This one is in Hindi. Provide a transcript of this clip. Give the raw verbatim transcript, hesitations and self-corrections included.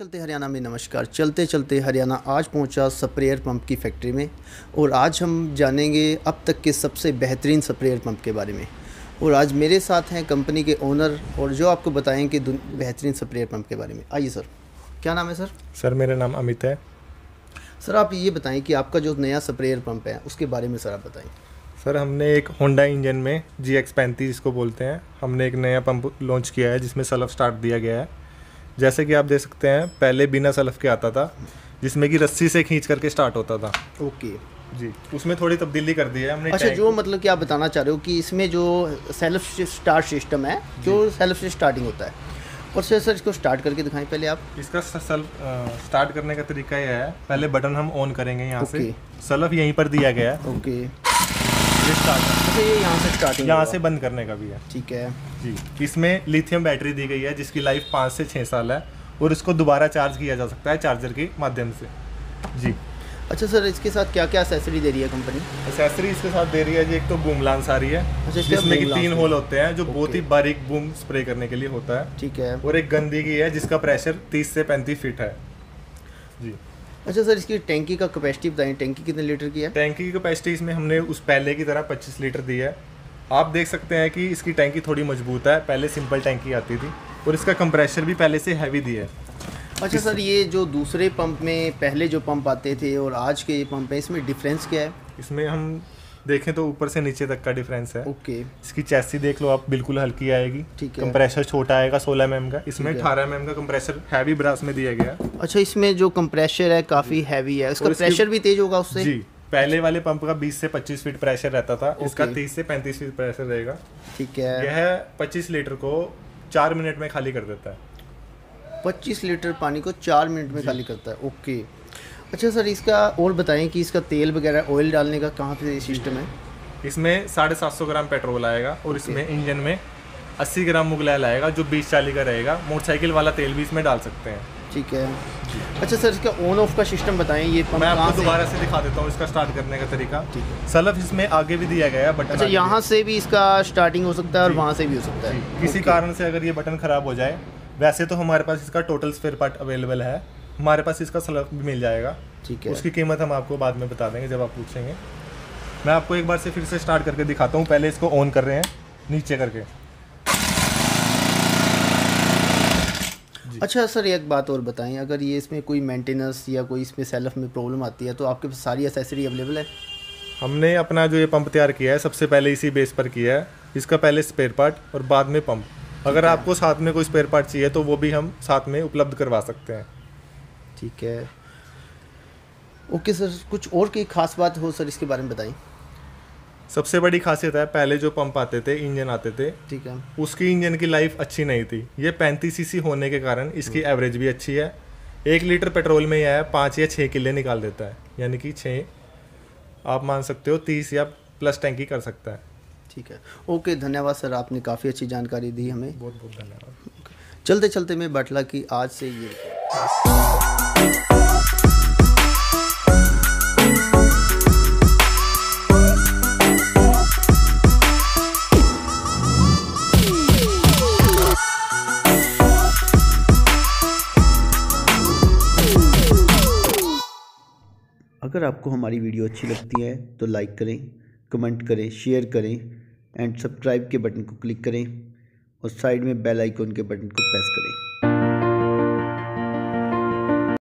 चलते हरियाणा में नमस्कार। चलते चलते हरियाणा आज पहुंचा स्प्रेयर पंप की फैक्ट्री में और आज हम जानेंगे अब तक के सबसे बेहतरीन स्प्रेयर पंप के बारे में। और आज मेरे साथ हैं कंपनी के ओनर और जो आपको बताएंगे बेहतरीन स्प्रेयर पंप के बारे में। आइए सर, क्या नाम है सर? सर मेरा नाम अमित है। सर आप ये बताएं कि आपका जो नया स्प्रेयर पम्प है उसके बारे में सर आप बताएँ। सर हमने एक होंडा इंजन में जी एक्स पैंतीस जिसको बोलते हैं, हमने एक नया पम्प लॉन्च किया है जिसमें सेल्फ स्टार्ट दिया गया है। जैसे कि आप देख सकते हैं पहले बिना सलफ के आता था जिसमें कि रस्सी से खींच करके स्टार्ट होता था। ओके जी, उसमें थोड़ी तब्दीली कर दी है हमने। अच्छा, जो मतलब कि आप बताना चाह रहे हो कि इसमें जो सेल्फ स्टार्ट सिस्टम है जो सेल्फ से स्टार्टिंग होता है। और सर सर इसको स्टार्ट करके दिखाएं पहले आप। इसका सेल्फ स्टार्ट करने का तरीका यह है, पहले बटन हम ऑन करेंगे यहाँ से, सलफ यहीं पर दिया गया है। ओके, यहाँ से स्टार्टिंग, यहाँ से बंद करने का भी है। ठीक है जी। इसमें लिथियम बैटरी दी गई है जिसकी लाइफ पाँच से छः साल है और इसको दोबारा चार्ज किया जा सकता है चार्जर के माध्यम से जी। अच्छा सर, इसके साथ क्या क्या एक्सेसरी दे रही है कंपनी? एक्सेसरी इसके साथ दे रही है जी, एक तो बूम लांस आ रही है जिसमें कि तीन होल होते हैं जो बहुत ही बारीक बूम स्प्रे करने के लिए होता है। ठीक है। और एक गंदी की है जिसका प्रेशर तीस से पैंतीस फीट है जी। अच्छा सर, इसकी टैंकी का कैपेसिटी बताएं, टैंकी कितने लीटर की है? टैंकी की कैपेसिटी इसमें हमने उस पहले की तरह पच्चीस लीटर दी है। आप देख सकते हैं कि इसकी टैंकी थोड़ी मजबूत है, पहले सिंपल टैंकी आती थी। और इसका कंप्रेशर भी पहले से हैवी दी है। अच्छा सर, ये जो दूसरे पंप में पहले जो पंप आते थे और आज के ये पंप है, इसमें डिफरेंस क्या है? इसमें हम देखें तो ऊपर से नीचे तक का डिफरेंस है। ओके। इसकी चैसी देख लो आप, बिल्कुल हल्की आएगी। ठीक है। कंप्रेसर छोटा आएगा सोलह एम एम का, इसमें अठारह एम एम का कंप्रेसर हैवी ब्रास में दिया गया। अच्छा, इसमें जो कंप्रेसर है काफी हैवी है, उसका प्रेशर भी तेज होगा उससे जी। पहले वाले पंप का बीस से पच्चीस फीट प्रेशर रहता था, इसका तीस से पैंतीस फीट प्रेशर रहेगा। ठीक है। यह पच्चीस लीटर को चार मिनट में खाली कर देता है। पच्चीस लीटर पानी को चार मिनट में खाली करता है। ओके। अच्छा सर, इसका और बताएं कि इसका तेल वगैरह ऑयल डालने का कहाँ पे सिस्टम है? इसमें साढ़े सात सौ ग्राम पेट्रोल आएगा और इसमें इंजन में अस्सी ग्राम मुगलैल आएगा जो बीस चालीस का रहेगा। मोटरसाइकिल वाला तेल भी इसमें डाल सकते हैं। ठीक है। अच्छा सर, इसका ऑन ऑफ का सिस्टम बताएं। ये मैं आपको दोबारा से दिखा देता हूँ इसका स्टार्ट करने का तरीका। ठीक है। सलफ इसमें आगे भी दिया गया है बटन। अच्छा, यहाँ से भी इसका स्टार्टिंग हो सकता है और वहाँ से भी हो सकता है। किसी कारण से अगर ये बटन ख़राब हो जाए, वैसे तो हमारे पास इसका टोटल स्पेयर पार्ट अवेलेबल है, हमारे पास इसका सलफ भी मिल जाएगा। ठीक है। उसकी कीमत हम आपको बाद में बता देंगे जब आप पूछेंगे। मैं आपको एक बार से फिर से स्टार्ट करके दिखाता हूँ। पहले इसको ऑन कर रहे हैं नीचे करके। अच्छा सर, एक बात और बताएं, अगर ये इसमें कोई मेंटेनेंस या कोई इसमें सेल्फ में प्रॉब्लम आती है तो आपके पास सारी एसेसरी अवेलेबल है? हमने अपना जो ये पंप तैयार किया है सबसे पहले इसी बेस पर किया है। इसका पहले स्पेयर पार्ट और बाद में पंप। अगर आपको साथ में कोई स्पेयर पार्ट चाहिए तो वो भी हम साथ में उपलब्ध करवा सकते हैं। ठीक है। ओके सर, कुछ और की खास बात हो सर इसके बारे में बताएं। सबसे बड़ी खासियत है, पहले जो पंप आते थे, इंजन आते थे, ठीक है, उसकी इंजन की लाइफ अच्छी नहीं थी। ये पैंतीस सीसी होने के कारण इसकी एवरेज भी अच्छी है। एक लीटर पेट्रोल में यह पाँच या छः किले निकाल देता है, यानी कि छः आप मान सकते हो, तीस या प्लस टैंकी कर सकता है। ठीक है। ओके, धन्यवाद सर, आपने काफ़ी अच्छी जानकारी दी हमें। बहुत बहुत धन्यवाद। चलते चलते मैं बाटला की आज से ये अगर आपको हमारी वीडियो अच्छी लगती है तो लाइक करें, कमेंट करें, शेयर करें एंड सब्सक्राइब के बटन को क्लिक करें और साइड में बेल आइकॉन के बटन को प्रेस करें।